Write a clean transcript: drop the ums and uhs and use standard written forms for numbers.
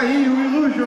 Caio e Lujo.